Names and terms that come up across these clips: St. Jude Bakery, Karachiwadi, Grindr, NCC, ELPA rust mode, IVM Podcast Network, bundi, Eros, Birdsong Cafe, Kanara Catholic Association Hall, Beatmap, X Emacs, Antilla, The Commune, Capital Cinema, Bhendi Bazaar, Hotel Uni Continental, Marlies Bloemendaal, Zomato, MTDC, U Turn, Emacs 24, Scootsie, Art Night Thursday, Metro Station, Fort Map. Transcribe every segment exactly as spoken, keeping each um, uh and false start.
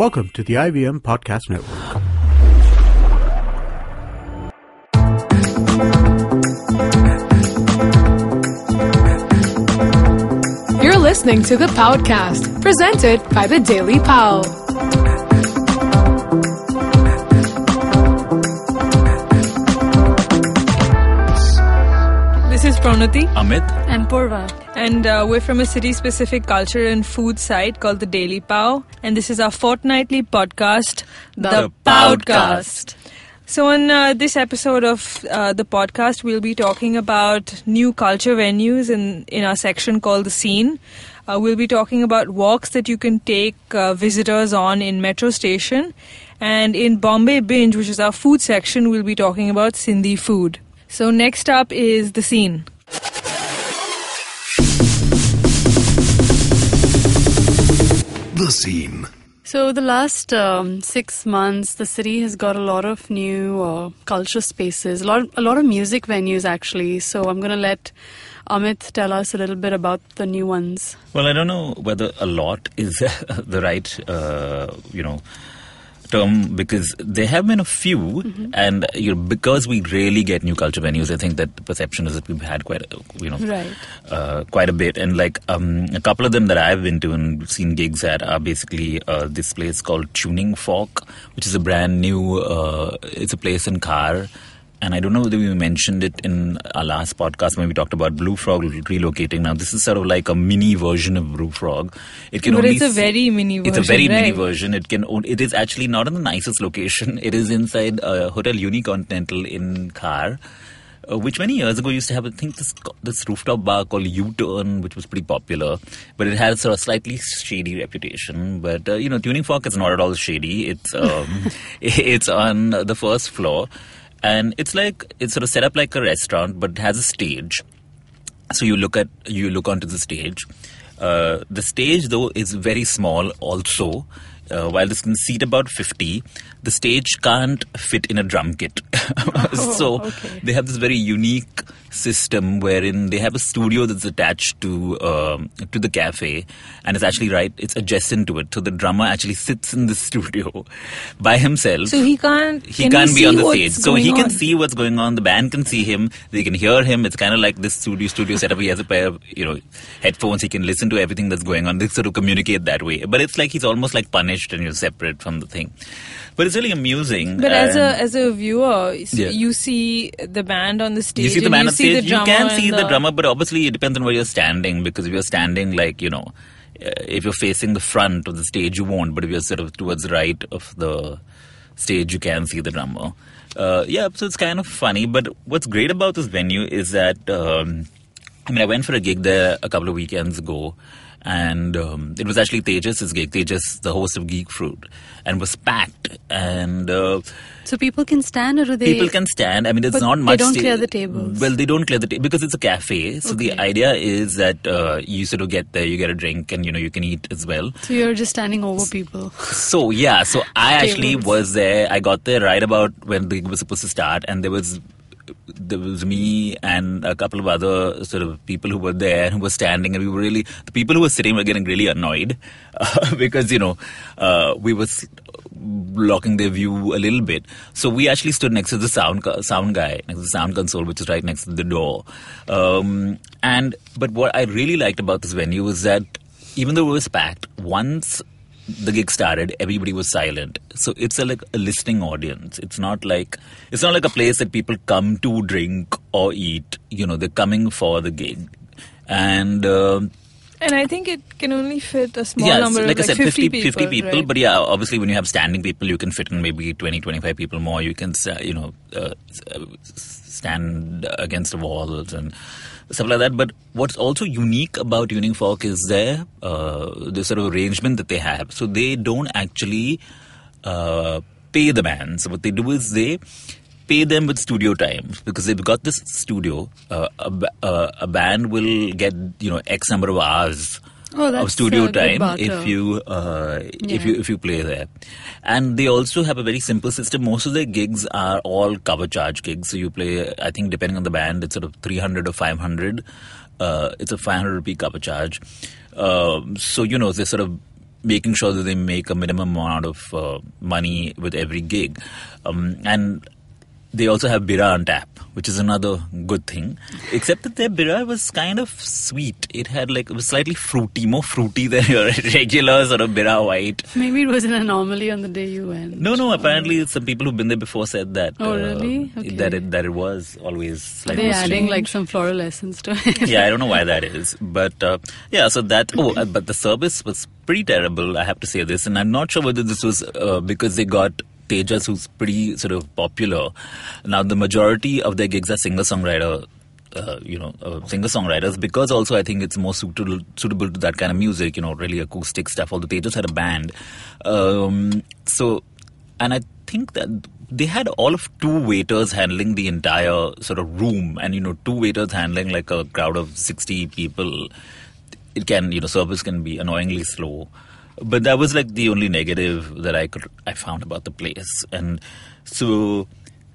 Welcome to the I V M Podcast Network. You're listening to The Paodcast, presented by The Daily Paod. This is Pranati, Amit, and Purva. And uh, we're from a city-specific culture and food site called The Daily Paod. And this is our fortnightly podcast, The, the Paodcast. So on uh, this episode of uh, The Podcast, we'll be talking about new culture venues in, in our section called The Scene. Uh, we'll be talking about walks that you can take uh, visitors on in Metro Station. And in Bombay Binge, which is our food section, we'll be talking about Sindhi food. So next up is The Scene. The Scene. So the last um, six months, the city has got a lot of new uh, culture spaces, a lot, of, a lot of music venues actually. So I'm going to let Amit tell us a little bit about the new ones. Well, I don't know whether a lot is the right, uh, you know, term, because there have been a few, mm-hmm. and you know, because we really get new culture venues, I think that the perception is that we've had quite, a, you know, right. uh, quite a bit. And like um, a couple of them that I've been to and seen gigs at are basically uh, this place called Tuning Fork, which is a brand new. Uh, it's a place in Khar. And I don't know whether we mentioned it in our last podcast when we talked about Blue Frog relocating. Now, this is sort of like a mini version of Blue Frog. It can but only it's a very mini version, It's a very right? mini version. It can. It is actually not in the nicest location. It is inside uh, Hotel Uni Continental in Khar, uh, which many years ago used to have, I think, this, this rooftop bar called U Turn, which was pretty popular. But it has sort of slightly shady reputation. But, uh, you know, Tuning Fork is not at all shady. It's um, It's on the first floor. And it's like, it's sort of set up like a restaurant, but it has a stage. So you look at, you look onto the stage. Uh, the stage, though, is very small also. Uh, while this can seat about fifty, the stage can't fit in a drum kit. oh, so okay. They have this very unique system wherein they have a studio that's attached to um, to the cafe, and it's actually right, it's adjacent to it. So the drummer actually sits in the studio by himself. So he can't he can can't be on the stage. So he can on. see what's going on. The band can see him. They can hear him. It's kind of like this studio studio setup. He has a pair of you know headphones. He can listen to everything that's going on. They sort of communicate that way. But it's like he's almost like punished. And you're separate from the thing, but it's really amusing. But as a as a viewer, yeah. you see the band on the stage. You see the band on stage. You can see the drummer, but obviously it depends on where you're standing. Because if you're standing, like you know, uh, if you're facing the front of the stage, you won't. But if you're sort of towards the right of the stage, you can see the drummer. Uh, yeah, so it's kind of funny. But what's great about this venue is that um, I mean, I went for a gig there a couple of weekends ago. And um, it was actually Tejas' gig. Tejas, the host of Geekfruit, and was packed. And uh, so people can stand, or do they? People can stand. I mean, it's not much. They don't sta- clear the tables. Well, they don't clear the table because it's a cafe. So okay. The idea is that uh, you sort of get there, you get a drink, and you know you can eat as well. So you're just standing over people. So yeah, so I actually was there. I got there right about when the gig was supposed to start, and there was. There was me and a couple of other sort of people who were there who were standing, and we were really the people who were sitting were getting really annoyed uh, because you know uh, we were blocking their view a little bit. So we actually stood next to the sound sound guy, next to the sound console, which is right next to the door. Um, and but what I really liked about this venue was that even though it was packed, once the gig started, everybody was silent. So it's a, like a listening audience. It's not like it's not like a place that people come to drink or eat. You know, they're coming for the gig, and uh, and I think it can only fit a small yeah, number. Like of I like said, fifty, fifty people. fifty people right? But yeah, obviously, when you have standing people, you can fit in maybe twenty, twenty-five people more. You can you know uh, stand against the walls and. Stuff like that. But what's also unique about Tuning Fork is their uh, the sort of arrangement that they have. So they don't actually uh, pay the bands. What they do is they pay them with studio time because they've got this studio. Uh, a, uh, a band will get you know X number of hours oh, of studio time if you uh, yeah. if you if you play there. And they also have a very simple system. Most of their gigs are all cover charge gigs. So you play, I think, depending on the band, it's sort of three hundred or five hundred. Uh, it's a five hundred rupee cover charge. Um, so, you know, they sort of making sure that they make a minimum amount of uh, money with every gig. Um, and they also have bira on tap, which is another good thing. Except that their bira was kind of sweet. It had like, it was slightly fruity, more fruity than your regular sort of bira white. Maybe it was an anomaly on the day you went. No, no, apparently some people who've been there before said that. Oh, uh, really? Okay. That it, that it was always slightly They're strange. Adding like some floral essence to it. Yeah, I don't know why that is. But uh, yeah, so that, oh, uh, but the service was pretty terrible, I have to say this. And I'm not sure whether this was uh, because they got Tejas, who's pretty sort of popular. Now, the majority of their gigs are singer-songwriter, uh, you know, uh, singer-songwriters, because also I think it's more suitable suitable to that kind of music, you know, really acoustic stuff. Although Tejas had a band. Um, so, and I think that they had all of two waiters handling the entire sort of room. And, you know, two waiters handling like a crowd of sixty people. It can, you know, service can be annoyingly slow. But that was like the only negative that I could I found about the place. And so,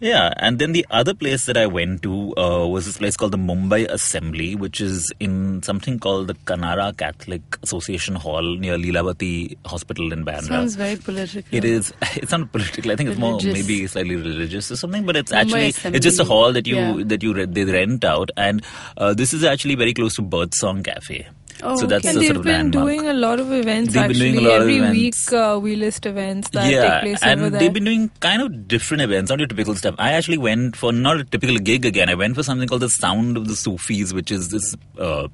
yeah. And then the other place that I went to uh, was this place called the Mumbai Assembly, which is in something called the Kanara Catholic Association Hall near Leelavati Hospital in Bandra. Sounds very political. It is. It's not political. I think religious. It's more maybe slightly religious or something. But it's Mumbai actually Assembly. It's just a hall that you yeah. that you re- they rent out. And uh, this is actually very close to Birdsong Cafe. Oh, so that's okay. And they've sort of been doing a lot of events they've actually. Been doing a lot Every of events. week uh, we list events that yeah, take place over there. And they've been doing kind of different events, not your typical stuff. I actually went for not a typical gig again. I went for something called the Sound of the Sufis, which is this uh,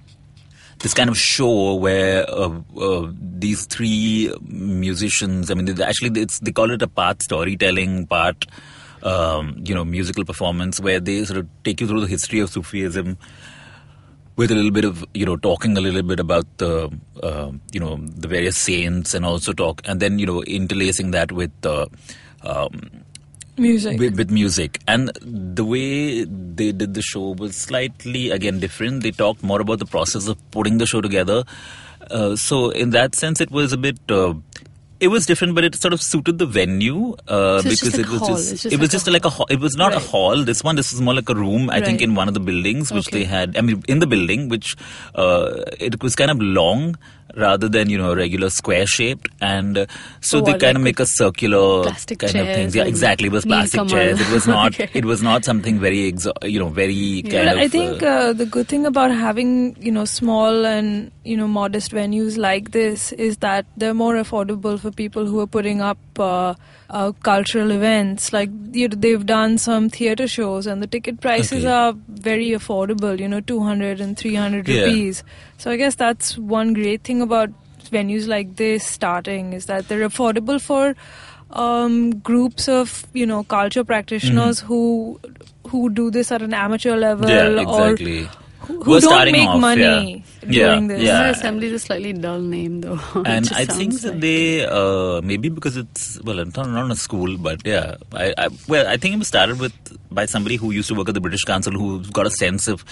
this kind of show where uh, uh, these three musicians, I mean, actually it's, they call it a part storytelling, part um, you know, musical performance, where they sort of take you through the history of Sufism. With a little bit of, you know, talking a little bit about the, uh, you know, the various saints and also talk, and then, you know, interlacing that with uh, um, music. With, with music. And the way they did the show was slightly, again, different. They talked more about the process of putting the show together. Uh, so in that sense, it was a bit... Uh, It was different, but it sort of suited the venue uh, so because it was hall. just it was just, it was like, just a like a hall. It was not right. a hall. This one, this was more like a room. I right. think in one of the buildings, which okay. they had. I mean, in the building, which uh, it was kind of long rather than you know regular square shaped, and uh, so oh, they kind like of make a circular plastic kind chairs of things. Yeah, exactly. It was plastic chairs. It was not. okay. It was not something very exo- you know very yeah. kind but of. I think uh, uh, the good thing about having you know small and you know modest venues like this is that they're more affordable for people who are putting up uh, uh, cultural events. Like you know, they've done some theatre shows and the ticket prices okay. are very affordable, you know, two hundred and three hundred yeah. rupees. So I guess that's one great thing about venues like this starting is that they're affordable for um, groups of, you know, culture practitioners mm-hmm. who who do this at an amateur level yeah, exactly. or who, who don't make off, money yeah. doing yeah, this. Yeah. This assembly is a slightly dull name though. And I think that like they, uh, maybe because it's, well, it's not, not a school, but yeah. I, I Well, I think it was started with by somebody who used to work at the British Council who's got a sense of,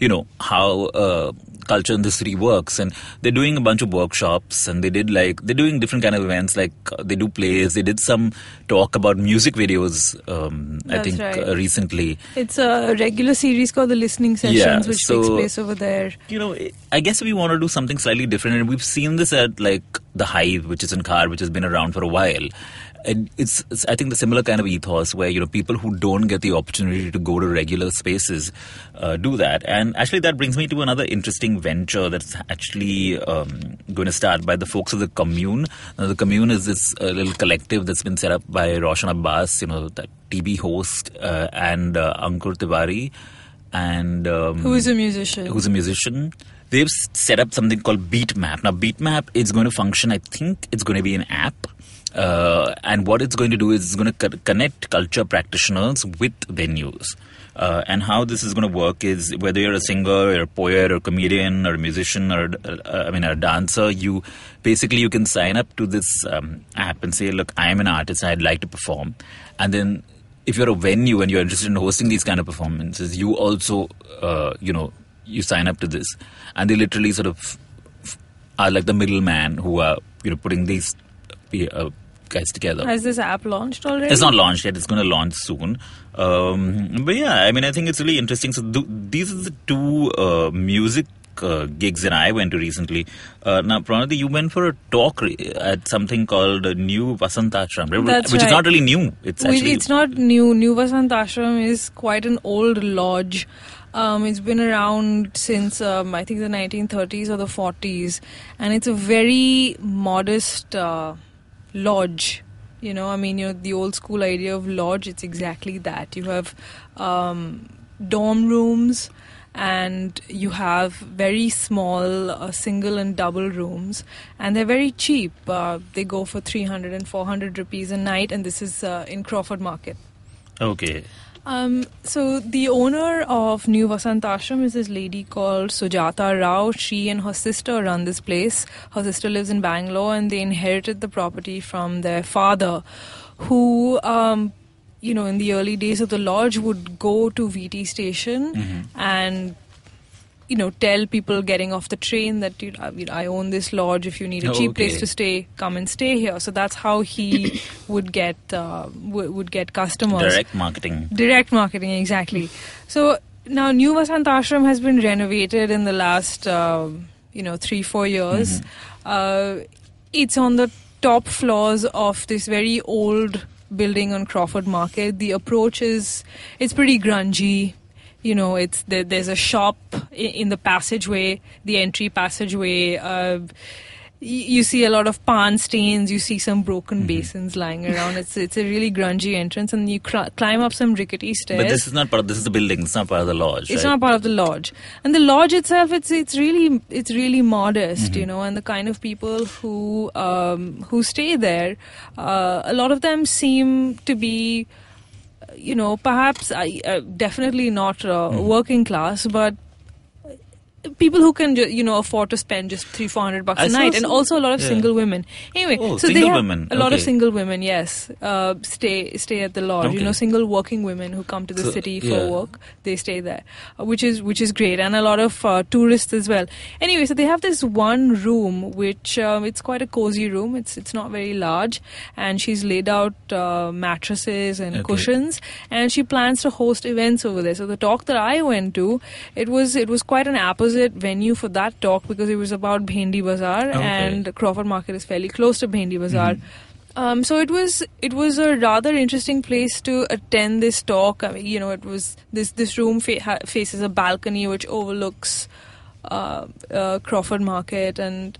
you know, how uh, culture in the city works. And they're doing a bunch of workshops and they did like, they're doing different kind of events like uh, they do plays. They did some talk about music videos, um, I think, right. uh, recently. It's a regular series called The Listening Sessions, yeah, which so, takes place over there. You know, it, I guess we want to do something slightly different, and we've seen this at like The Hive, which is in Khar, which has been around for a while. And it's, it's I think the similar kind of ethos where you know people who don't get the opportunity to go to regular spaces uh, do that. And actually that brings me to another interesting venture that's actually um, going to start by the folks of the Commune. Now, the Commune is this uh, little collective that's been set up by Roshan Abbas, you know, that T V host, uh, and uh, Ankur Tiwari, and um, who is a musician. Who's a musician. They've set up something called Beatmap. Now, Beatmap is going to function, I think it's going to be an app. Uh, and what it's going to do is it's going to co- connect culture practitioners with venues. Uh, and how this is going to work is whether you're a singer, you're a poet, or a comedian, or a musician, or uh, I mean, a dancer, you basically you can sign up to this um, app and say, look, I'm an artist, I'd like to perform. And then if you're a venue and you're interested in hosting these kind of performances, you also, uh, you know, you sign up to this. And they literally sort of are like the middleman who are, you know, putting these uh, guys together. Has this app launched already? It's not launched yet. It's going to launch soon. Um, but yeah, I mean, I think it's really interesting. So th- these are the two uh, music uh, gigs and I went to recently. Uh, now, Pranati, you went for a talk re- at something called New Vasantashram, That's which right. is not really new. It's actually we, it's not new. New Vasantashram is quite an old lodge. Um, it's been around since um, I think the nineteen thirties or the forties, and it's a very modest uh, lodge. You know, I mean, you know, the old school idea of lodge, it's exactly that. You have um, dorm rooms and you have very small uh, single and double rooms, and they're very cheap. Uh, they go for three hundred and four hundred rupees a night, and this is uh, in Crawford Market. Okay. Um, so the owner of New Vasantashram is this lady called Sujata Rao. She and her sister run this place. Her sister lives in Bangalore, and they inherited the property from their father, who, um, you know, in the early days of the lodge would go to V T station mm-hmm. and, you know, tell people getting off the train that, you know, I own this lodge. If you need a cheap okay. place to stay, come and stay here. So that's how he would get uh, w- would get customers. Direct marketing. Direct marketing, exactly. So now New Vasantashram has been renovated in the last, uh, you know, three, four years. Mm-hmm. Uh, it's on the top floors of this very old building on Crawford Market. The approach is, it's pretty grungy. You know, it's there, there's a shop in the passageway, the entry passageway. Uh, you see a lot of pan stains. You see some broken mm-hmm. basins lying around. It's it's a really grungy entrance, and you cr- climb up some rickety stairs. But this is not part of this is the building. It's not part of the lodge. It's right? not part of the lodge. And the lodge itself, it's it's really it's really modest, mm-hmm. you know. And the kind of people who um, who stay there, uh, a lot of them seem to be. You know, perhaps, uh, definitely not uh, working class, but people who can, ju- you know, afford to spend just three, four hundred bucks a night, and also a lot of yeah. single women. Anyway, oh, so they have women. a lot okay. of single women, yes, uh, stay stay at the lodge. Okay. You know, single working women who come to the so, city for yeah. work, they stay there, which is which is great, and a lot of uh, tourists as well. Anyway, so they have this one room, which um, it's quite a cozy room. It's it's not very large, and she's laid out uh, mattresses and okay. cushions, and she plans to host events over there. So the talk that I went to, it was it was quite an apposite venue for that talk, because it was about Bhendi Bazaar okay. and Crawford Market is fairly close to Bhendi Bazaar. Mm-hmm. Um, so it was it was a rather interesting place to attend this talk. I mean, you know, it was this this room fa- faces a balcony which overlooks uh, uh, Crawford Market, and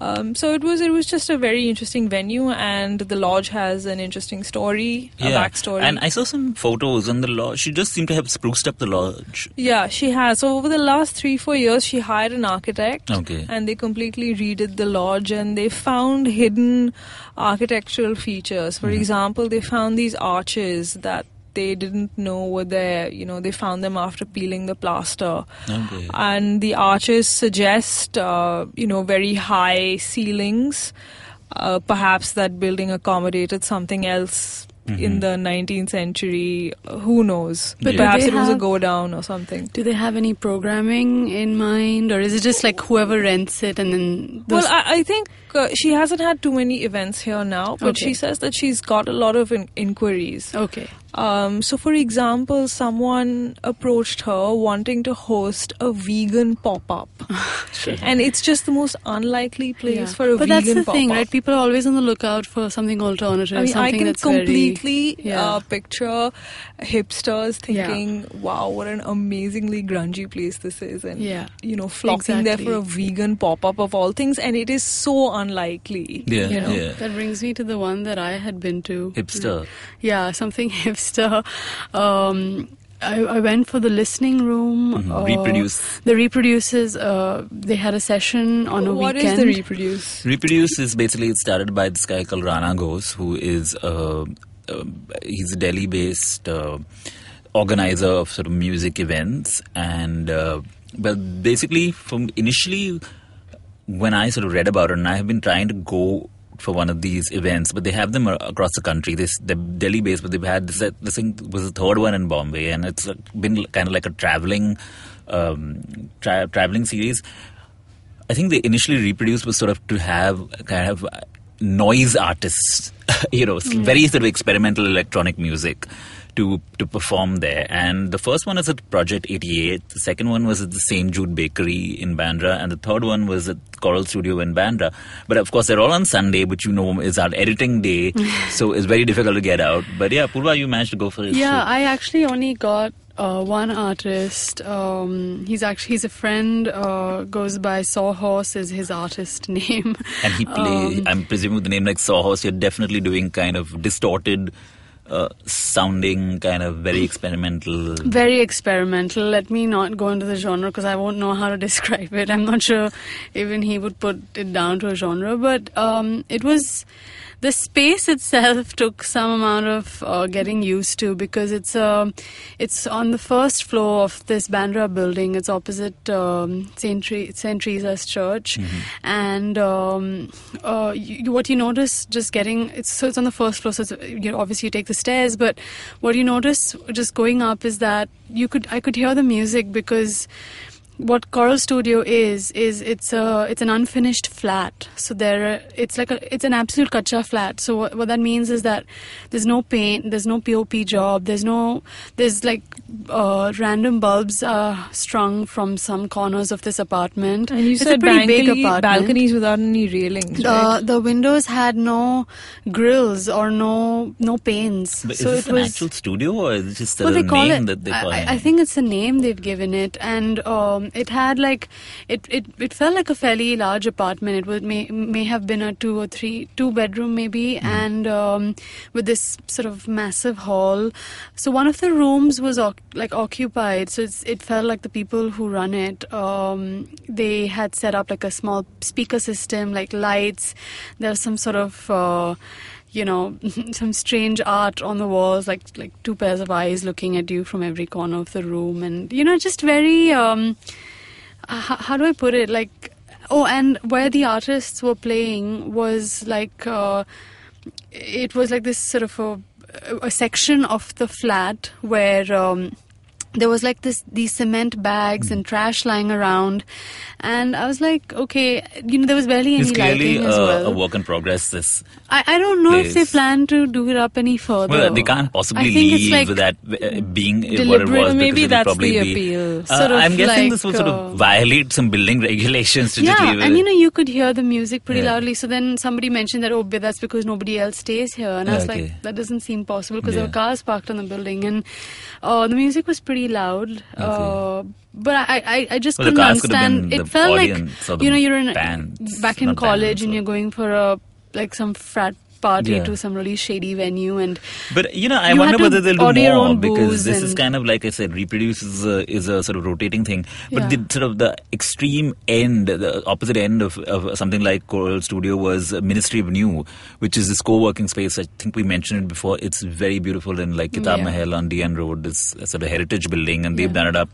um, so it was it was just a very interesting venue. And the lodge has an interesting story, yeah. a backstory. And I saw some photos on the lodge. She just seemed to have spruced up the lodge. Yeah, she has. So over the last three, four years, she hired an architect. Okay. And they completely redid the lodge, and they found hidden architectural features. For mm-hmm. example, they found these arches that they didn't know were there. You know, they found them after peeling the plaster. Okay. And the arches suggest, uh, you know, very high ceilings. Uh, perhaps that building accommodated something else mm-hmm. in the nineteenth century. Uh, who knows? But yeah. perhaps it have, was a go down or something. Do they have any programming in mind? Or is it just like whoever rents it and then... Well, I, I think uh, she hasn't had too many events here now. But okay. she says that she's got a lot of in- inquiries. Okay. Um, so, for example, someone approached her wanting to host a vegan pop-up. Sure. And it's just the most unlikely place yeah. for a but vegan pop-up. But that's the pop-up. thing, right? People are always on the lookout for something alternative. I mean, something I can that's completely very, yeah. uh, picture hipsters thinking, yeah. wow, what an amazingly grungy place this is. And, yeah. you know, flocking exactly. there for a vegan pop-up of all things. And it is so unlikely. Yeah. You know? yeah. That brings me to the one that I had been to. Hipster. Yeah, something hipster. Um, I, I went for the listening room. Mm-hmm. Uh, Reproduce. The Reproduce is, uh, they had a session on a what weekend. What is the Reproduce? Reproduce is basically, it's started by this guy called Rana Ghosh, who is, uh, uh, he's a Delhi-based uh, organizer of sort of music events. And, uh, well, basically, from initially, when I sort of read about it, and I have been trying to go for one of these events, but they have them across the country. This the Delhi based, but they've had this. This thing was the third one in Bombay, and it's been kind of like a traveling, um, tra- traveling series. I think they initially Reproduced was sort of to have kind of noise artists, you know, yeah. very sort of experimental electronic music to to perform there. And the first one is at Project eighty-eight, the second one was at the Saint Jude Bakery in Bandra, and the third one was at Coral Studio in Bandra. But of course, they're all on Sunday, which you know is our editing day, so it's very difficult to get out. But yeah, Purva, you managed to go for it. Yeah, so. I actually only got Uh, one artist. Um, he's actually he's a friend. Uh, goes by Sawhorse is his artist name. And he plays. Um, I'm presuming with the name like Sawhorse, you're definitely doing kind of distorted, uh, sounding kind of very experimental. Very experimental. Let me not go into the genre because I won't know how to describe it. I'm not sure even he would put it down to a genre, but um, it was. The space itself took some amount of uh, getting used to because it's uh, it's on the first floor of this Bandra building. It's opposite um, Saint Teresa's Church. Mm-hmm. And um, uh, you, what you notice just getting... It's, so it's on the first floor, so it's, you know, obviously you take the stairs. But what you notice just going up is that you could I could hear the music because... What Coral Studio is is it's a it's an unfinished flat. So there it's like a, it's an absolute kacha flat. So what, what that means is that there's no paint, there's no P O P job, there's no there's like uh, random bulbs are strung from some corners of this apartment. And you it's said a pretty balcony, big apartment. Balconies without any railings. Right? The the windows had no grills or no no panes. But so is this it an was, actual studio or is it just well, a name it, that they call it? I, I think it's a name they've given it, and. Um, It had like, it, it, it felt like a fairly large apartment. It would may, may have been a two or three, two bedroom maybe, mm. and um, with this sort of massive hall. So one of the rooms was like occupied. So it's, it felt like the people who run it, um, they had set up like a small speaker system, like lights. There's some sort of... Uh, you know, some strange art on the walls, like like two pairs of eyes looking at you from every corner of the room. And, you know, just very, um, h- how do I put it? Like, oh, and where the artists were playing was like, uh, it was like this sort of a, a section of the flat where... Um, There was like this, these cement bags and trash lying around. And I was like, okay, you know, there was barely any lighting uh, as well. It's clearly a work in progress, this I, I don't know place. If they plan to do it up any further. Well, they can't possibly leave like without being deliberate. What it was. Maybe that's probably the appeal. Be, uh, sort of I'm guessing like, this will sort of violate some building regulations to yeah, just leave it. And you know, you could hear the music pretty yeah. loudly. So then somebody mentioned that, oh, that's because nobody else stays here. And I was okay. like, that doesn't seem possible because yeah. there were cars parked on the building. And uh, the music was pretty loud, okay. uh, but I, I, I just well, couldn't understand. It felt like, you know, you're in bands, back in college and you're going for a like some frat party yeah. to some really shady venue. And but you know, I you wonder whether they'll do more your own because this is kind of like I said, Reproduce is a, is a sort of rotating thing. But yeah. the sort of the extreme end, the opposite end of, of something like Coral Studio was Ministry of New, which is this co-working space. I think we mentioned it before. It's very beautiful in like Kitab yeah. Mahal on D N Road. It's a sort of heritage building, and they've yeah. done it up.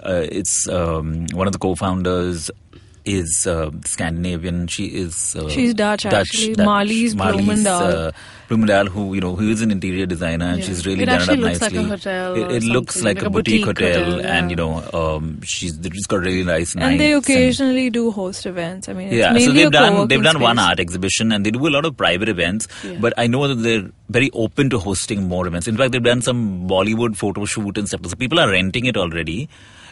Uh, it's um, one of the co-founders. Is uh, Scandinavian. She is uh, she's Dutch, Dutch actually. Dutch, Marlies Bloemendaal, uh, Bloemendaal, who you know, who is an interior designer, and yeah. she's really it done it up looks nicely. Like a hotel it it looks like, like a, a boutique, boutique hotel, hotel yeah. and you know, um, she's she's got really nice. And they occasionally and, do host events. I mean, it's yeah. mainly so they've a done they've done space. One art exhibition, and they do a lot of private events. Yeah. But I know that they're very open to hosting more events. In fact, they've done some Bollywood photo shoot and stuff. So people are renting it already.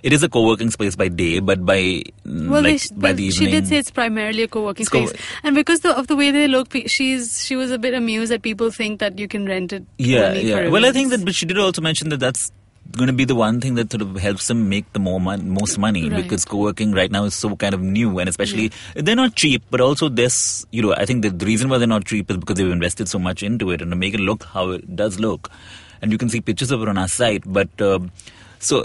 It is a co-working space by day, but by well, like, they, by the she evening. She did say it's primarily a co-working co- space, and because the, of the way they look, she's she was a bit amused that people think that you can rent it. Yeah, yeah. Well, I think that, but she did also mention that that's going to be the one thing that sort of helps them make the more mon- most money right. because co-working right now is so kind of new, and especially yeah. they're not cheap, but also this, you know, I think that the reason why they're not cheap is because they've invested so much into it and to make it look how it does look, and you can see pictures of it on our site. But um, so.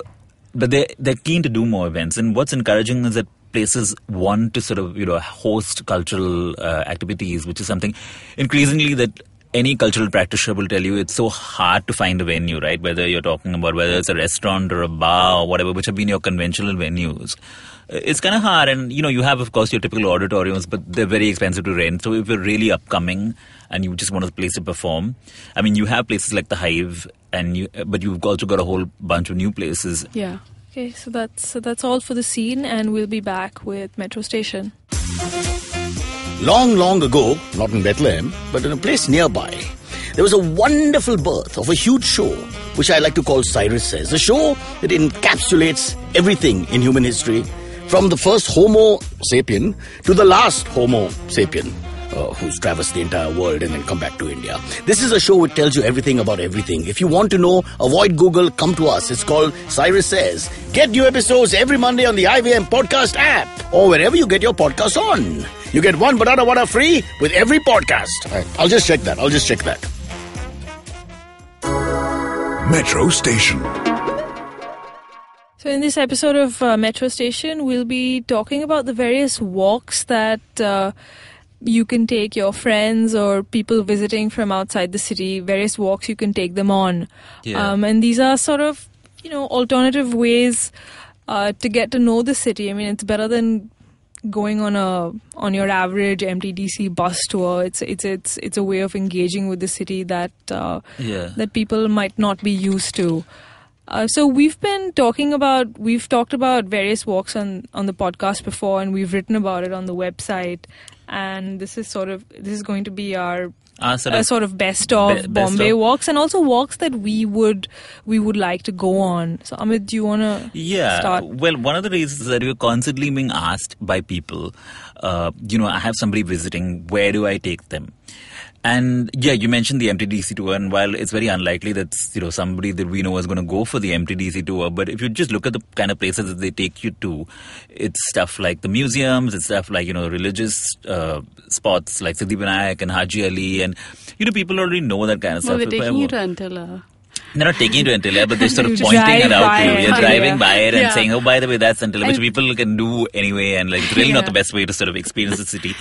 But they're, they're keen to do more events. And what's encouraging is that places want to sort of, you know, host cultural uh, activities, which is something increasingly that any cultural practitioner will tell you it's so hard to find a venue, right? Whether you're talking about whether it's a restaurant or a bar or whatever, which have been your conventional venues. It's kind of hard. And, you know, you have, of course, your typical auditoriums, but they're very expensive to rent. So if you're really upcoming and you just want a place to perform, I mean, you have places like The Hive, and you, but you've also got a whole bunch of new places. Yeah. Okay, so that's, so that's all for The Scene, and we'll be back with Metro Station. Long, long ago, not in Bethlehem, but in a place nearby, there was a wonderful birth of a huge show, which I like to call Cyrus Says, a show that encapsulates everything in human history, from the first Homo sapien to the last Homo sapien, uh, who's traversed the entire world and then come back to India. This is a show which tells you everything about everything. If you want to know, avoid Google, come to us. It's called Cyrus Says. Get new episodes every Monday on the I V M Podcast app or wherever you get your podcasts on. You get one banana water free with every podcast. Right. I'll just check that. I'll just check that. Metro Station. So in this episode of uh, Metro Station, we'll be talking about the various walks that uh, you can take your friends or people visiting from outside the city, various walks you can take them on. Yeah. Um, and these are sort of, you know, alternative ways uh, to get to know the city. I mean, it's better than going on a on your average M T D C bus tour. It's it's it's it's a way of engaging with the city that uh, yeah. that people might not be used to. Uh, so we've been talking about we've talked about various walks on on the podcast before, and we've written about it on the website, and this is sort of this is going to be our uh, sort, of uh, sort of best of be- best Bombay of. walks, and also walks that we would we would like to go on. So Amit, do you want to yeah, start? Well, one of the reasons that we're constantly being asked by people, uh, you know, I have somebody visiting, where do I take them? And yeah, you mentioned the M T D C tour, and while it's very unlikely that, you know, somebody that we know is going to go for the M T D C tour, but if you just look at the kind of places that they take you to, it's stuff like the museums, it's stuff like, you know, religious uh, spots like Siddhivinayak and Haji Ali, and, you know, people already know that kind of well, stuff. We're taking you to Antilla. They're not taking you to Antilla, but they're sort of pointing it out to you. You're driving by it and yeah. saying, oh, by the way, that's Antilla, which people can do anyway, and like it's really yeah. not the best way to sort of experience the city.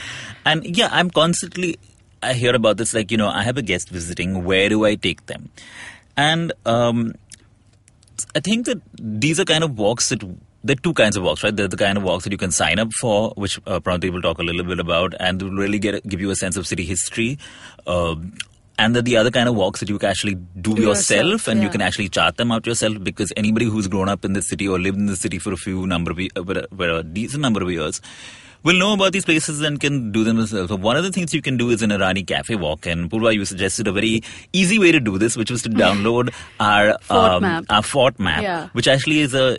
And yeah, I'm constantly... I hear about this, like, you know, I have a guest visiting, where do I take them? And um, I think that these are kind of walks that, there are two kinds of walks, right? They're the kind of walks that you can sign up for, which uh, probably we'll talk a little bit about, and will really get give you a sense of city history. Um, and that the other kind of walks that you can actually do, do yourself, yourself and yeah. you can actually chart them out yourself, because anybody who's grown up in the city or lived in the city for a few number of, uh, for a decent number of years, will know about these places and can do them themselves. So one of the things you can do is an Irani Cafe walk. And Purva, you suggested a very easy way to do this, which was to download our fort um, map. Our fort map, yeah. which actually is a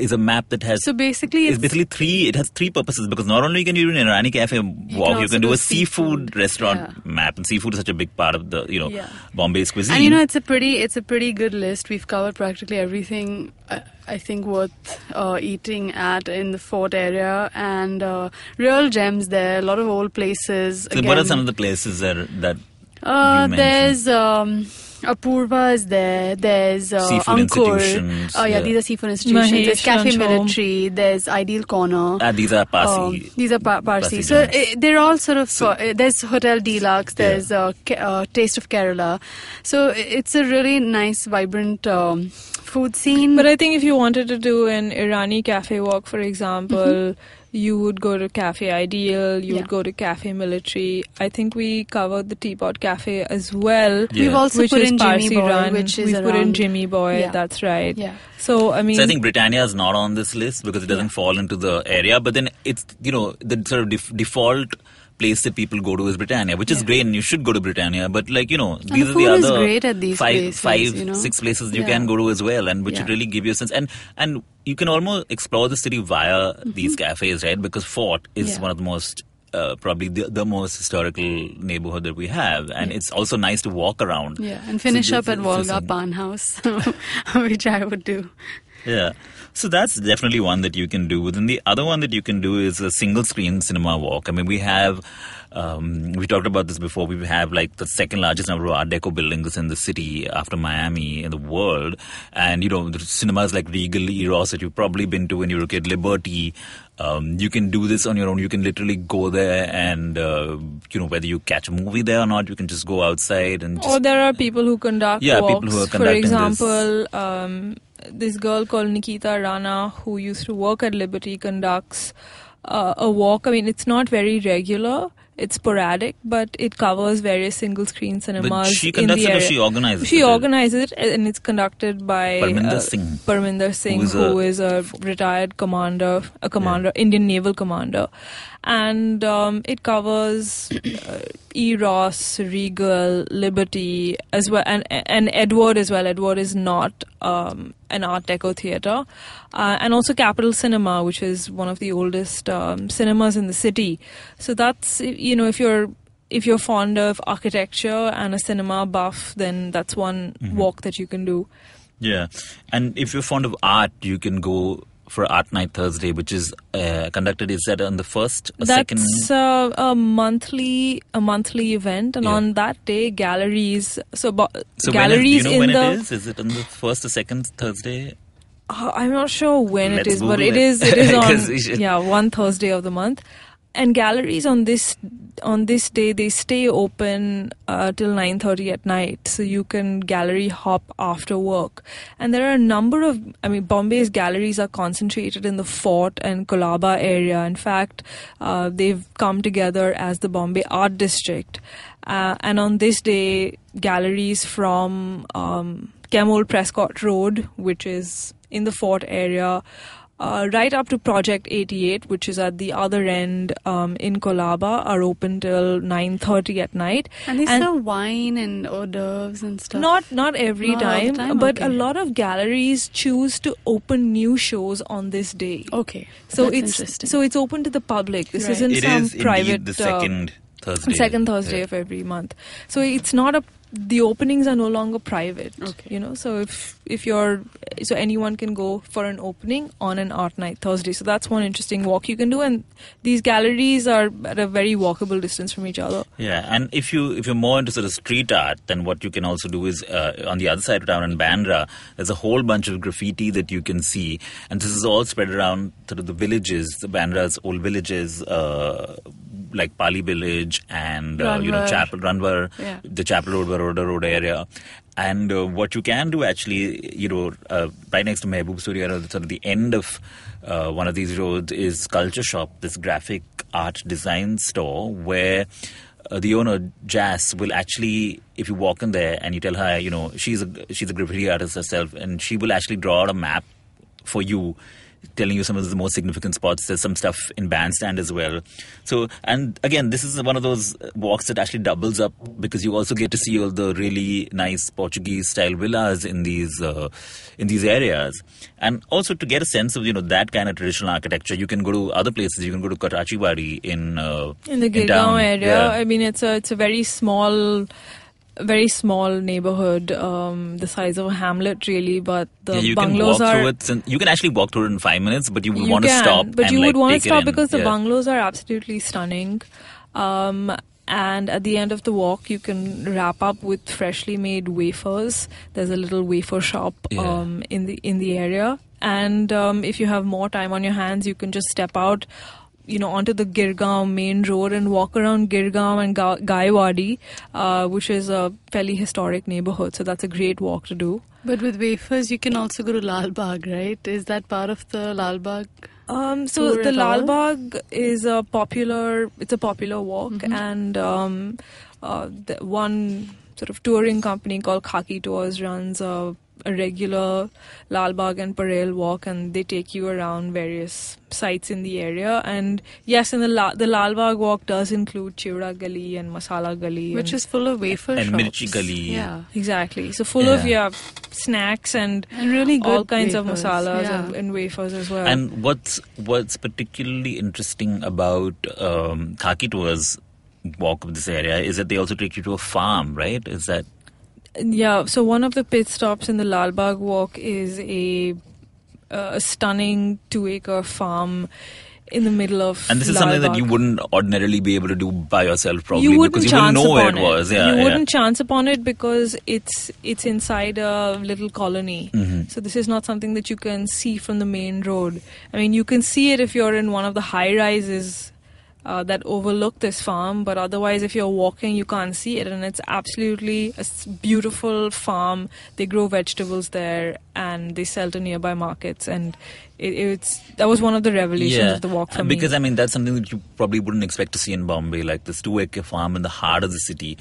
is a map that has so basically it's basically three. It has three purposes, because not only can you do an Irani Cafe walk, you, you can do, do a seafood, seafood restaurant yeah. map, and seafood is such a big part of the you know yeah. Bombay's cuisine. And you know, it's a pretty it's a pretty good list. We've covered practically everything. Uh, I think worth uh, eating at in the fort area, and uh, real gems there, a lot of old places. So again, what are some of the places that, that uh, you mentioned? There's um, Apurva is there, there's uh, seafood institutions. Oh yeah, yeah, these are seafood institutions. Mahesh, there's Cafe Military, there's Ideal Corner. Ah, these are Parsi. Uh, these are pa- Parsi. Parsi. So it, they're all sort of, so, uh, there's Hotel Deluxe, there's yeah. uh, K- uh, Taste of Kerala. So it's a really nice, vibrant um, food scene. But I think if you wanted to do an Irani Cafe walk, for example, mm-hmm. you would go to Cafe Ideal, you yeah. would go to Cafe Military. I think we covered the Teapot Cafe as well. Yeah. We've also which put is in Parsi Jimmy Boy, Run. Which is We've around. put in Jimmy Boy, yeah. that's right. Yeah. So, I mean... So, I think Britannia is not on this list because it doesn't yeah. fall into the area. But then it's, you know, the sort of def- default... place that people go to is Britannia, which yeah. is great, and you should go to Britannia, but like, you know, these and the are the other great at these five, places, five you know? six places yeah. you can go to as well, and which yeah. really give you a sense, and and you can almost explore the city via mm-hmm. these cafes, right? Because Fort is yeah. one of the most Uh, probably the, the most historical neighborhood that we have, and yeah. it's also nice to walk around. Yeah, and finish so up at Volga Pan House, which I would do. Yeah, so that's definitely one that you can do. Then the other one that you can do is a single screen cinema walk. I mean, we have, um, we talked about this before, we have like the second largest number of Art Deco buildings in the city after Miami in the world, and you know, the cinemas like Regal, Eros that you've probably been to when you were a kid, Liberty. Um, you can do this on your own. You can literally go there and, uh, you know, whether you catch a movie there or not, you can just go outside and just... Or there are people who conduct yeah, walks. People who are conducting. For example, this. Um, this girl called Nikita Rana, who used to work at Liberty, conducts uh, a walk. I mean, it's not very regular. It's sporadic, but it covers various single-screen cinemas. But she conducts it, or she organizes she it? She organizes it, and it's conducted by Parminder uh, Singh, Parminder Singh, who is a, who is a retired commander, a commander, yeah. Indian naval commander. and um, it covers uh, Eros, Regal, Liberty as well, and and Edward as well. Edward is not um, an Art Deco theatre, uh, and also Capital Cinema, which is one of the oldest um, cinemas in the city. So that's, you know, if you're if you're fond of architecture and a cinema buff, then that's one mm-hmm. walk that you can do. Yeah, and if you're fond of art, you can go for Art Night Thursday, which is uh, conducted, is that on the first or second? That's uh, a monthly a monthly event, and yeah. on that day, galleries. So, bo- so galleries when is, do you know in when the, it is? Is it on the first or second Thursday? Uh, I'm not sure when Let's it is, Google but it, it is it is on yeah one Thursday of the month. And galleries on this on this day, they stay open uh, till nine thirty at night. So you can gallery hop after work. And there are a number of, I mean, Bombay's galleries are concentrated in the Fort and Colaba area. In fact, uh, they've come together as the Bombay Art District. Uh, and on this day, galleries from um, Kemol Prescott Road, which is in the Fort area, Uh, right up to Project eighty-eight, which is at the other end um, in Colaba, are open till nine thirty at night. And they sell wine and hors d'oeuvres and stuff? Not not every not time, time, but okay. a lot of galleries choose to open new shows on this day. Okay, so That's it's interesting. So it's open to the public. This right. isn't it some is private. The second Thursday. Uh, second Thursday yeah. of every month. So it's not a. The openings are no longer private, okay. you know. So if if you're, so anyone can go for an opening on an Art Night Thursday. So that's one interesting walk you can do, and these galleries are at a very walkable distance from each other. Yeah, and if you if you're more into sort of street art, then what you can also do is uh, on the other side of town in Bandra, there's a whole bunch of graffiti that you can see, and this is all spread around sort of the villages, the Bandra's old villages. Uh, like Pali Village and, uh, you know, Chapel, Ranwar, yeah. the Chapel Road, Baroda Road area. And uh, what you can do actually, you know, uh, right next to Mehboob Surya, sort of the end of uh, one of these roads is Culture Shop, this graphic art design store where uh, the owner, Jas, will actually, if you walk in there and you tell her, you know, she's a, she's a graffiti artist herself, and she will actually draw out a map for you, telling you some of the most significant spots. There's some stuff in Bandstand as well. So, and again, this is one of those walks that actually doubles up, because you also get to see all the really nice Portuguese-style villas in these uh, in these areas. And also to get a sense of, you know, that kind of traditional architecture, you can go to other places. You can go to Karachiwadi in uh, in the Girgaon area. Yeah. I mean, it's a it's a very small. very small neighborhood, um, the size of a hamlet really, but the yeah, you bungalows can walk are... Through it in, you can actually walk through it in five minutes, but you would you want can, to stop. But and you would like, want to stop because yeah. the bungalows are absolutely stunning. Um, and at the end of the walk, you can wrap up with freshly made wafers. There's a little wafer shop yeah. um, in the in the area. And um, if you have more time on your hands, you can just step out, you know, onto the Girgaon main road and walk around Girgaon and Ga- Gaiwadi, uh, which is a fairly historic neighborhood. So that's a great walk to do. But with wafers, you can also go to Lal Bagh, right? Is that part of the Lal Bagh? Um, so the Lal Bagh is a popular, it's a popular walk, mm-hmm. and um, uh, the one sort of touring company called Khaki Tours runs a, a regular Lal Bagh and Parel walk, and they take you around various sites in the area. And yes, and the La- the Lal Bagh walk does include Chivda Gali and Masala Gali, which is full of wafer and shops. And Mirchi Gali. Yeah, exactly. So full yeah. of yeah snacks and, and really good all kinds wafers. Of masalas yeah. and, and wafers as well. And what's what's particularly interesting about um, Khaki Tours walk of this area is that they also take you to a farm, right? Is that Yeah, so one of the pit stops in the Lal Bagh walk is a, a stunning two-acre farm in the middle of And this is Lal something Bagh. That you wouldn't ordinarily be able to do by yourself, probably, you because you wouldn't know where it, it was. Yeah, you wouldn't yeah. chance upon it because it's it's inside a little colony. Mm-hmm. So this is not something that you can see from the main road. I mean, you can see it if you're in one of the high-rises Uh, that overlook this farm, but otherwise if you're walking you can't see it, and it's absolutely a beautiful farm. They grow vegetables there and they sell to nearby markets, and it, it's that was one of the revelations yeah. of the walk for me. Because I mean that's something that you probably wouldn't expect to see in Bombay, like this two acre farm in the heart of the city.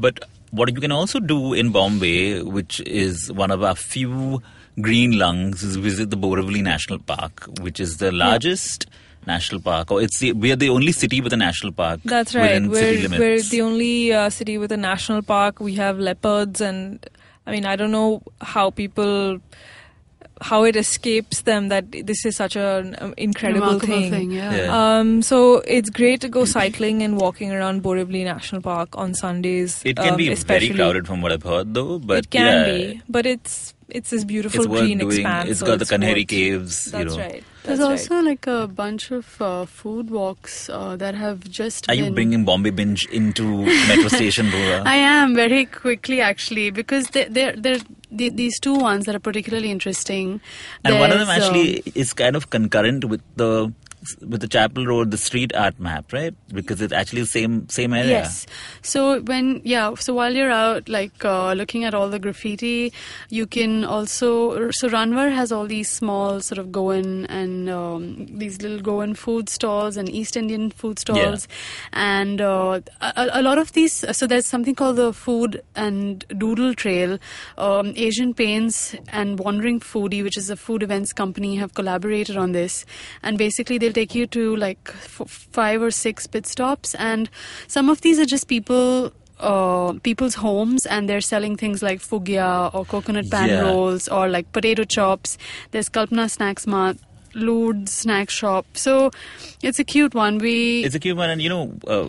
But what you can also do in Bombay, which is one of our few green lungs, is visit the Borivali National Park, which is the largest yeah. national park, or it's the, we are the only city with a national park. That's right. We're, we're the only uh, city with a national park. We have leopards, and I mean, I don't know how people, how it escapes them that this is such an um, incredible Remarkable thing. thing yeah. Yeah. Um, so it's great to go cycling and walking around Borivali National Park on Sundays. It can um, be especially. very crowded from what I've heard, though. But it can yeah. be, but it's it's this beautiful it's green doing. expanse. It's so got the Kanheri Caves. That's you know. right. That's There's right. also like a bunch of uh, food walks uh, that have just Are been... you bringing Bombay Binge into Metro Station, Bora? I am, very quickly actually, because they're, they're, they're, they're these two ones that are particularly interesting. And There's, one of them actually um, is kind of concurrent with the with the Chapel Road, the street art map, right? Because it's actually the same same area. Yes. So when yeah, so while you're out, like uh, looking at all the graffiti, you can also so Ranwar has all these small sort of Goan and um, these little Goan food stalls and East Indian food stalls, yeah. and uh, a, a lot of these. So there's something called the Food and Doodle Trail. Um, Asian Paints and Wandering Foodie, which is a food events company, have collaborated on this, and basically they take you to like f five or six pit stops, and some of these are just people uh, people's homes, and they're selling things like fugya or coconut pan yeah. rolls or like potato chops. There's Kalpana Snacks Mart, Lude Snack Shop. So it's a cute one. We It's a cute one, and you know, uh,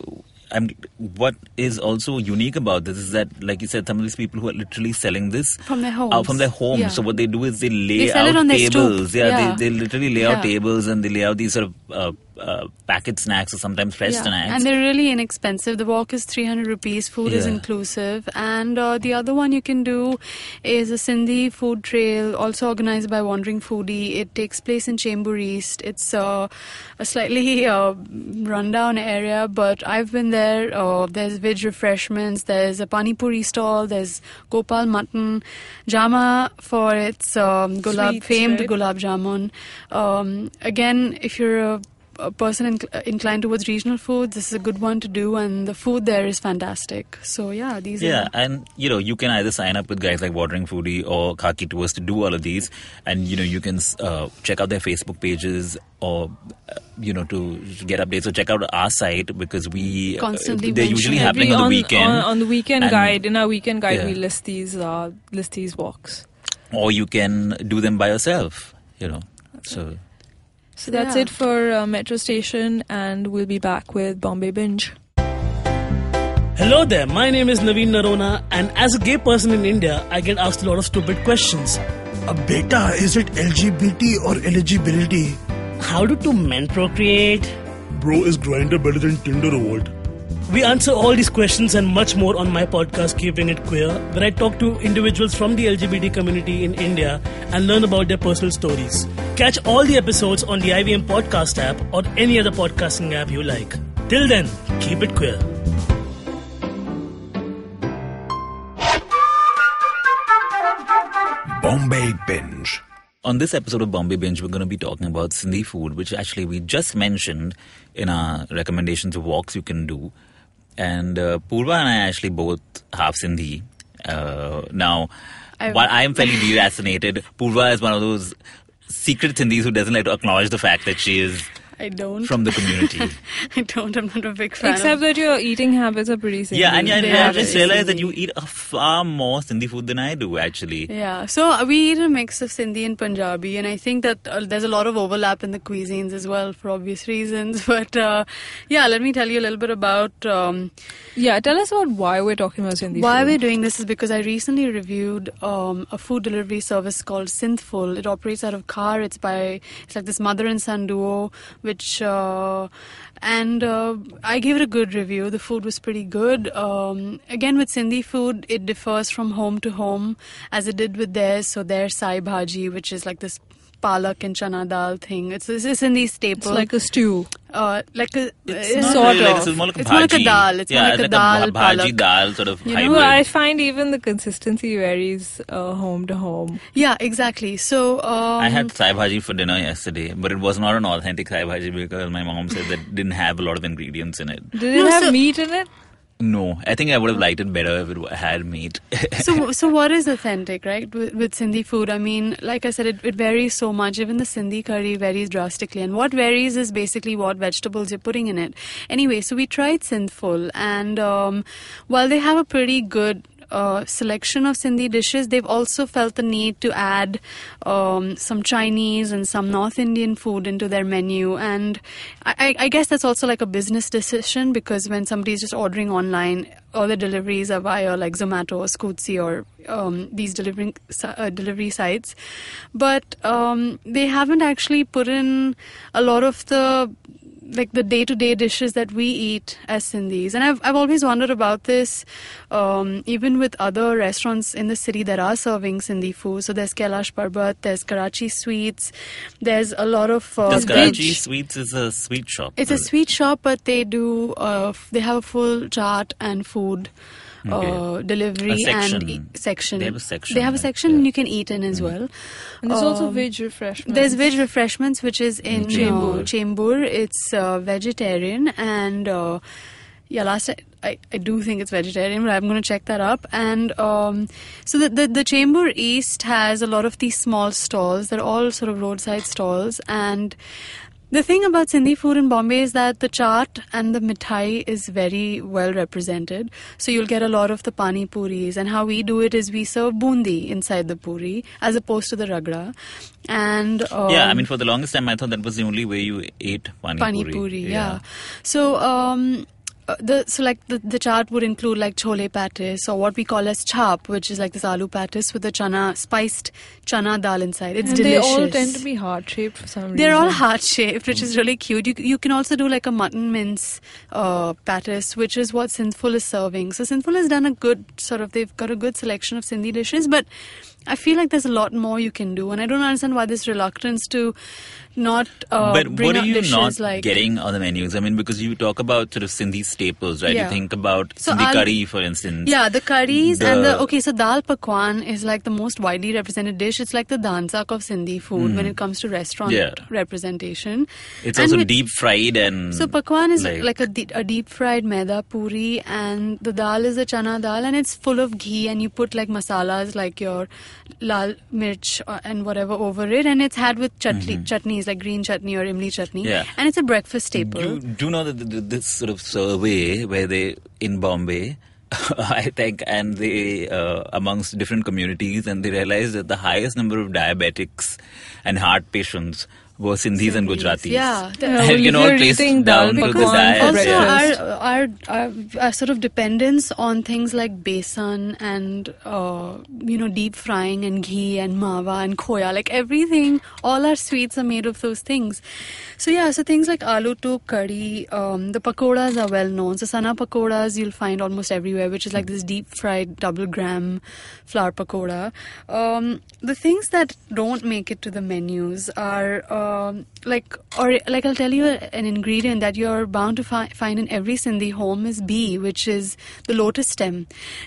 I'm, what is also unique about this is that, like you said, some of these people who are literally selling this from their homes. Out from their homes. Yeah. So what they do is they lay they out tables. Yeah, yeah. They, they literally lay yeah. out tables, and they lay out these sort of uh, uh, packet snacks or sometimes fresh yeah. snacks. And they're really inexpensive. The walk is three hundred rupees. Food yeah. is inclusive. And uh, the other one you can do is a Sindhi food trail, also organized by Wandering Foodie. It takes place in Chembur East. It's uh, a slightly uh, rundown area, but I've been there. Uh, there's veg refreshments, there's a pani puri stall, there's Gopal mutton, Jama for its um, gulab, Sweets, famed right? gulab jamun. Um, again, if you're a, a person in, uh, inclined towards regional foods, this is a good one to do, and the food there is fantastic. So yeah, these yeah, are... and you know, you can either sign up with guys like Watering Foodie or Khaki Tours to do all of these, and you know, you can uh, check out their Facebook pages or... Uh, you know, to get updates. So check out our site, because we constantly uh, they're usually happening we, on, on the weekend. On, on the weekend and guide, in our weekend guide, yeah. we list these uh, list these walks. Or you can do them by yourself. You know, that's so. Right. So that's yeah. it for uh, Metro Station, and we'll be back with Bombay Binge. Hello there, my name is Naveen Narona, and as a gay person in India, I get asked a lot of stupid questions. Uh, beta, is it L G B T or eligibility? How do two men procreate? Bro, is Grindr better than Tinder or what? We answer all these questions and much more on my podcast, Keeping It Queer, where I talk to individuals from the L G B T community in India and learn about their personal stories. Catch all the episodes on the I V M Podcast app or any other podcasting app you like. Till then, keep it queer. Bombay Binge. On this episode of Bombay Binge, we're going to be talking about Sindhi food, which actually we just mentioned in our recommendations of walks you can do. And uh, Purva and I are actually both half Sindhi. Uh, now, I've... while I am fairly deracinated, Purva is one of those secret Sindhis who doesn't like to acknowledge the fact that she is... I don't. From the community. I don't. I'm not a big fan. Except of... that your eating habits are pretty Sindhi. Yeah, and, and, and I just realized Sindhi. that you eat a far more Sindhi food than I do, actually. Yeah. So we eat a mix of Sindhi and Punjabi, and I think that uh, there's a lot of overlap in the cuisines as well, for obvious reasons. But uh, yeah, let me tell you a little bit about... Um, yeah, tell us about why we're talking about Sindhi why food. Why we're doing this is because I recently reviewed um, a food delivery service called Sindhful. It operates out of Khar. It's by... It's like this mother and son duo with Which, uh, and uh, I gave it a good review. The food was pretty good. Um, again, with Sindhi food, it differs from home to home, as it did with theirs. So their sai bhaji, which is like this palak and chana dal thing. It's this is Sindhi staple. It's like a stew. Uh, like a it's sort really of. Like, it's more like a, it's more like a dal. It's yeah, more like, it's like a dal, a bhaji dal sort of. You hybrid. know, I find even the consistency varies uh, home to home. Yeah, exactly. So um, I had sai bhaji for dinner yesterday, but it was not an authentic sai bhaji because my mom said that it didn't have a lot of ingredients in it. Did it no, have so meat in it? No, I think I would have liked it better if it had meat. so so what is authentic, right, with, with Sindhi food? I mean, like I said, it, it varies so much. Even the Sindhi curry varies drastically. And what varies is basically what vegetables you're putting in it. Anyway, so we tried Sindhful. And um, while they have a pretty good Uh, selection of Sindhi dishes, they've also felt the need to add um, some Chinese and some North Indian food into their menu. And I, I guess that's also like a business decision, because when somebody's just ordering online, all the deliveries are via like Zomato or Scootsie or um, these delivering uh, delivery sites. But um, they haven't actually put in a lot of the like the day-to-day dishes that we eat as Sindhis. And I've I've always wondered about this, um, even with other restaurants in the city that are serving Sindhi food. So there's Kailash Parbat, there's Karachi Sweets, there's a lot of... Uh, does Karachi Sweets is a sweet shop? It's a sweet shop, but they do, uh, they have a full chart and food uh, okay. delivery and e- section. They have a section. They have a section, right? And you can eat in as mm. well. And there's um, also veg refreshments. There's veg refreshments, which is in Chembur. Uh, Chembur. It's Uh, vegetarian, and uh, yeah, last I, I, I do think it's vegetarian, but I'm going to check that up. And um, so the, the the Chembur East has a lot of these small stalls. They're all sort of roadside stalls. And the thing about Sindhi food in Bombay is that the chaat and the mithai is very well represented. So you'll get a lot of the pani puris. And how we do it is we serve bundi inside the puri as opposed to the ragra. And um, yeah, I mean, for the longest time, I thought that was the only way you ate pani, pani puri. puri yeah. yeah. So... Um, The, so like the, the chaat would include like chole pattis, or what we call as chaap, which is like this aloo pattis with the chana, spiced chana dal inside. It's and delicious. They all tend to be heart shaped for some reason. They're all heart shaped, which is really cute. You you can also do like a mutton mince uh, pattis, which is what Sindhful is serving. So Sindhful has done a good sort of, they've got a good selection of Sindhi dishes, but I feel like there's a lot more you can do, and I don't understand why this reluctance to not uh, but bring up dishes. But what are you not like getting on the menus? I mean, because you talk about sort of Sindhi staples, right? Yeah. You think about so Sindhi I'll, curry, for instance. Yeah, the curries the, and the... Okay, so dal pakwan is like the most widely represented dish. It's like the dansak of Sindhi food mm. when it comes to restaurant yeah. representation. It's and also with, deep fried and... So pakwan is like, like a, de- a deep fried maida puri, and the dal is a chana dal, and it's full of ghee, and you put like masalas like your lal mirch uh, and whatever over it, and it's had with chutney, mm-hmm. chutneys like green chutney or imli chutney, yeah. and it's a breakfast staple. Do, do you know that this sort of survey where they in Bombay, I think, and they uh, amongst different communities, and they realized that the highest number of diabetics and heart patients were Sindhis, Sindhis and Gujaratis. Yeah. And, you know, placed down to the diet. Also, our, our, our, our sort of dependence on things like besan and, uh, you know, deep frying and ghee and mawa and khoya, like everything, all our sweets are made of those things. So, yeah, so things like aloo toop, curry, um, the pakodas are well known. So, sana pakodas you'll find almost everywhere, which is like this deep fried double gram flour pakoda. Um, the things that don't make it to the menus are... Um, Um, like or like I'll tell you an ingredient that you're bound to fi- find in every Sindhi home is bee, which is the lotus stem,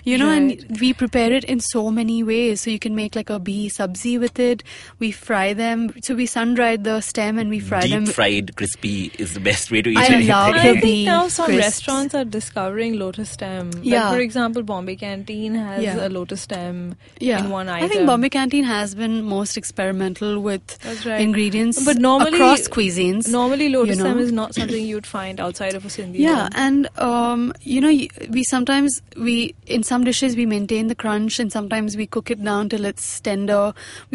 you know, right. And we prepare it in so many ways. So you can make like a bee sabzi with it. We fry them. So we sun-dried the stem and we fry Deep them. Deep fried crispy is the best way to eat it. I think bee now some crisps. Restaurants are discovering lotus stem. Yeah. Like for example, Bombay Canteen has yeah. a lotus stem yeah. in one item. I think Bombay Canteen has been most experimental with right. ingredients. But normally, across cuisines, normally lotus you know. stem is not something you'd find outside of a Sindhi. Yeah, home. and um, you know, we sometimes we in some dishes we maintain the crunch, and sometimes we cook it down till it's tender.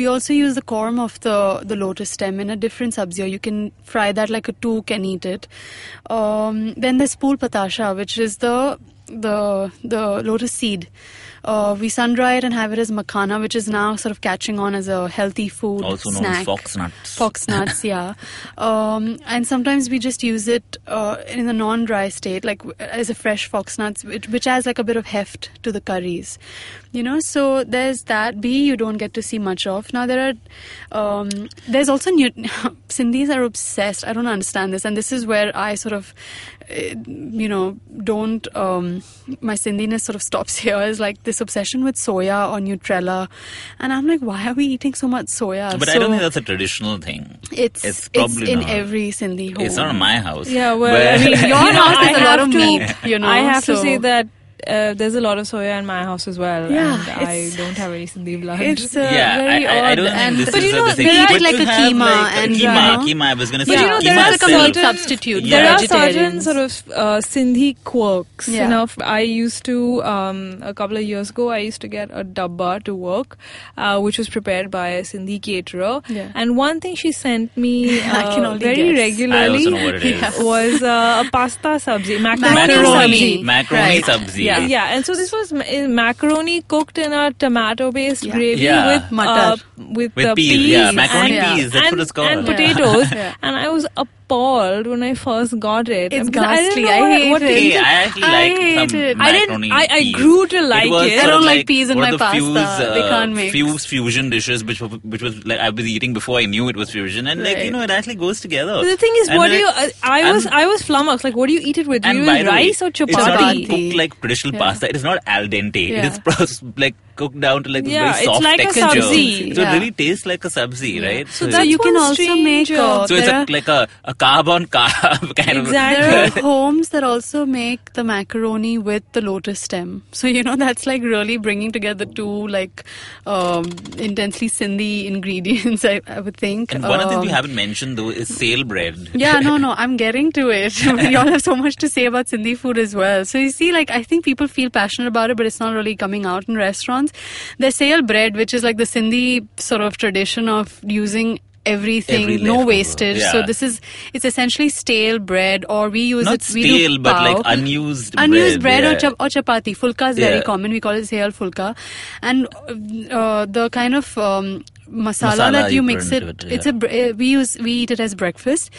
We also use the corm of the, the lotus stem in a different sabzi, or you can fry that like a took and eat it. Um, then there's pool patasha, which is the the the lotus seed. Uh, we sun-dry it and have it as makhana, which is now sort of catching on as a healthy food also snack. Also known as fox nuts. Fox nuts, yeah. Um, and sometimes we just use it uh, in a non-dry state, like as a fresh fox nuts, which, which adds like a bit of heft to the curries. You know, so there's that. Bee you don't get to see much of. Now there are, um, there's also new, Sindhis are obsessed. I don't understand this. And this is where I sort of, you know, don't... Um, um, my Sindhiness sort of stops here is like this obsession with soya or Nutrella. And I'm like, why are we eating so much soya? But so I don't think that's a traditional thing. It's, it's, probably it's in not. every Sindhi home. It's not in my house. Yeah, well, but I mean, your you know, house is a lot of to, meat, you know. I have so. to say that. Uh, there's a lot of soya in my house as well, yeah, and I don't have any Sindhi blood. It's uh, yeah, very I, I, I don't odd. And this but is you know, the thing. They eat like a keema, like and keema, uh, keema. I was going to say, but you know, there is like a meat substitute. Yeah. There are certain sort of uh, Sindhi quirks. Yeah. You know, I used to um, a couple of years ago, I used to get a dabba to work, uh, which was prepared by a Sindhi caterer. Yeah. And one thing she sent me uh, very guess. regularly yeah. was uh, a pasta sabzi, macaroni, macaroni sabzi. Yeah. yeah, and so this was macaroni cooked in a tomato-based yeah. gravy yeah. with mutton, uh, with, with uh, peas, peas, yeah, macaroni and, peas. That's and, what it's called, and yeah. potatoes. yeah. And I was appalled when I first got it. It's ghastly. I, I hate what, what it. I actually like some it. macaroni. I, I grew to like it. it. I don't like, like peas in my pasta. Fuse, uh, they can't make few fusion dishes, which which was like I was eating before I knew it was fusion, and right. like you know, it actually goes together. But the thing is, and what do you? I was I was flummoxed. Like, what do you eat it with? Do you eat rice or chapati? It's not cooked like traditional. Yeah. pasta. It is not al dente. Yeah. It is like cooked down to like yeah, very soft like texture. Sabzi. So yeah. it really tastes like a sabzi, yeah. right? So, so that you can also strange. make. A, so it's a, like a, a carb on carb kind exactly. of. Exactly. There are homes that also make the macaroni with the lotus stem. So you know that's like really bringing together two like um, intensely Sindhi ingredients. I, I would think. And one um, of the things we haven't mentioned though is sail bread. Yeah, no, no, I'm getting to it. We all have so much to say about Sindhi food as well. So you see, like I think people feel passionate about it, but it's not really coming out in restaurants. There's sail bread, which is like the Sindhi sort of tradition of using everything, Every no wastage. Yeah. So this is, it's essentially stale bread, or we use Not it. We stale, do but like unused bread. Unused bread, bread yeah. or, chap- or chapati. Fulka is yeah. very common. We call it sail fulka. And uh, the kind of... Um, Masala, masala that you, you mix it, it yeah. it's a we use we eat it as breakfast,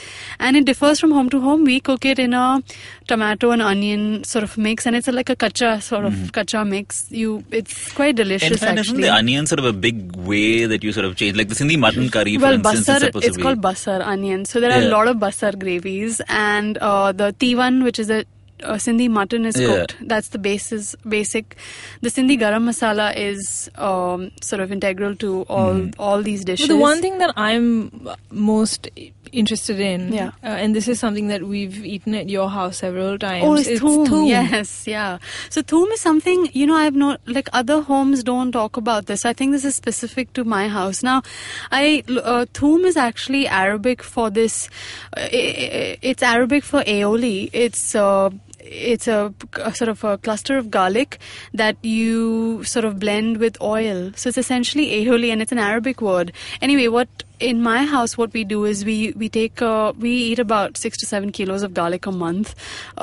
and it differs from home to home. We cook it in a tomato and onion sort of mix, and it's a, like a kacha sort of mm. kacha mix. You it's quite delicious. In fact, actually, isn't the onion sort of a big way that you sort of change, like the Sindhi mutton curry. For well, instance, basar, it's, it's called basar onion. So there are yeah. a lot of basar gravies, and uh, the tiwan, which is a Uh, Sindhi mutton is yeah. cooked. That's the basis, basic. The Sindhi garam masala is um, sort of integral to all mm. all these dishes. But the one thing that I'm most interested in, yeah. uh, and this is something that we've eaten at your house several times. Oh, it's, it's thoom. thoom. Yes, yeah. So thoom is something, you know, I've not, like other homes don't talk about this. I think this is specific to my house. Now, I uh, thoom is actually Arabic for this. Uh, it, it's Arabic for aioli. It's... Uh, It's a, a sort of a cluster of garlic that you sort of blend with oil. So it's essentially aioli, and it's an Arabic word. Anyway, what in my house, what we do is we we take uh, we eat about six to seven kilos of garlic a month.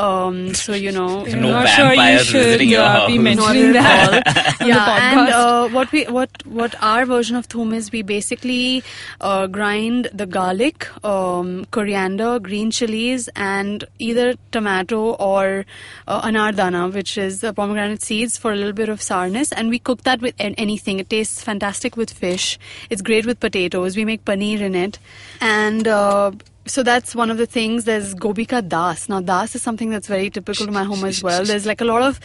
Um, so you know, I'm no not sure you should yeah, be mentioning that. On yeah, the podcast. and uh, what we what what our version of thoom is, we basically uh, grind the garlic, um, coriander, green chilies, and either tomato or uh, anardana, which is uh, pomegranate seeds, for a little bit of sourness, and we cook that with anything. It tastes fantastic with fish. It's great with potatoes. We make paneer in it, and uh, so that's one of the things. There's gobi ka das. Now das is something that's very typical to my home as well. There's like a lot of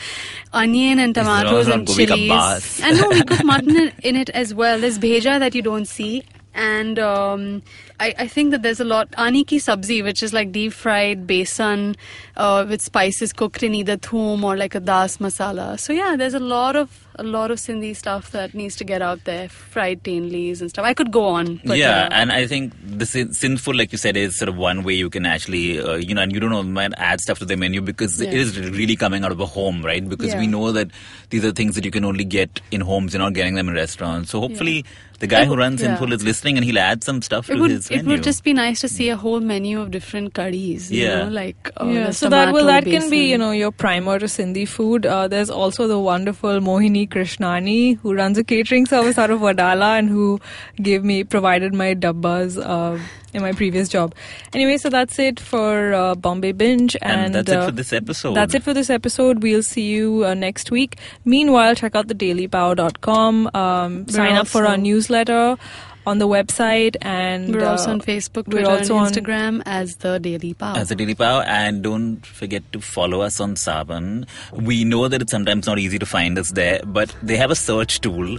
onion and tomatoes and chilies, and no, we cook mutton in, in it as well. There's bheja that you don't see, and um, I, I think that there's a lot. Ani ki sabzi, which is like deep fried besan uh, with spices cooked in either thoom or like a das masala. So yeah, there's a lot of a lot of Sindhi stuff that needs to get out there. Fried tainlees and stuff. I could go on. But yeah, uh, and I think the Sindhful, like you said, is sort of one way you can actually, uh, you know, and you don't know, might add stuff to the menu because yeah. it is really coming out of a home, right? Because yeah. we know that these are things that you can only get in homes. You're not getting them in restaurants. So hopefully yeah. the guy it, who runs yeah. Sindhful is listening, and he'll add some stuff it to would, his menu. It would just be nice to see a whole menu of different curries. Yeah. You know, like uh, yeah. So that, well, that can be, you know, your primer to Sindhi food. Uh, there's also the wonderful Mohini Krishnani, who runs a catering service out of Wadala, and who gave me provided my dabbas uh, in my previous job. Anyway, so that's it for uh, Bombay Binge, and, and that's uh, it for this episode. That's it for this episode. We'll see you uh, next week. Meanwhile, check out the daily power dot com. Um, sign up for our newsletter. on the website, and we're uh, also on Facebook, Twitter, and Instagram on, as The Daily Pow. As The Daily Pow, and don't forget to follow us on Saavn. We know that it's sometimes not easy to find us there, but they have a search tool,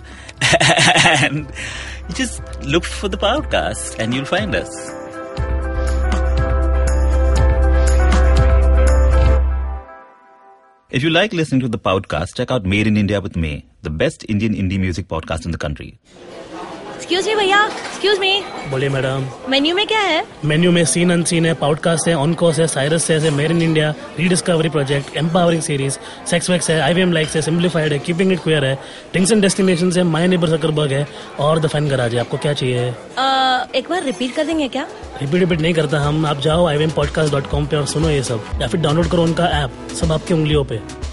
and you just look for The Paodcast, and you'll find us. If you like listening to The Paodcast, check out Made in India with May, the best Indian indie music podcast in the country. Excuse me, bhaiya. Excuse me. Bole, madam. Menu mein kya hai? Menu mein Scene Unseen hai, Podcast hai, On-Course hai, Cyrus Says hai, Made in India, Rediscovery Project, Empowering Series, Sex Wax hai, I V M Likes hai, Simplified hai, Keeping It Queer hai, Things and Destinations hai, My Neighbor Zuckerberg hai, और The Fan Garage hai. आपको क्या चाहिए? Uh, एक बार repeat कर देंगे क्या? Repeat repeat नहीं करता हम. आप जाओ I V M podcast dot com पे और सुनो ये सब, या फिर डाउनलोड करो उनका ऐप. सब आपकी उंगलियों पे.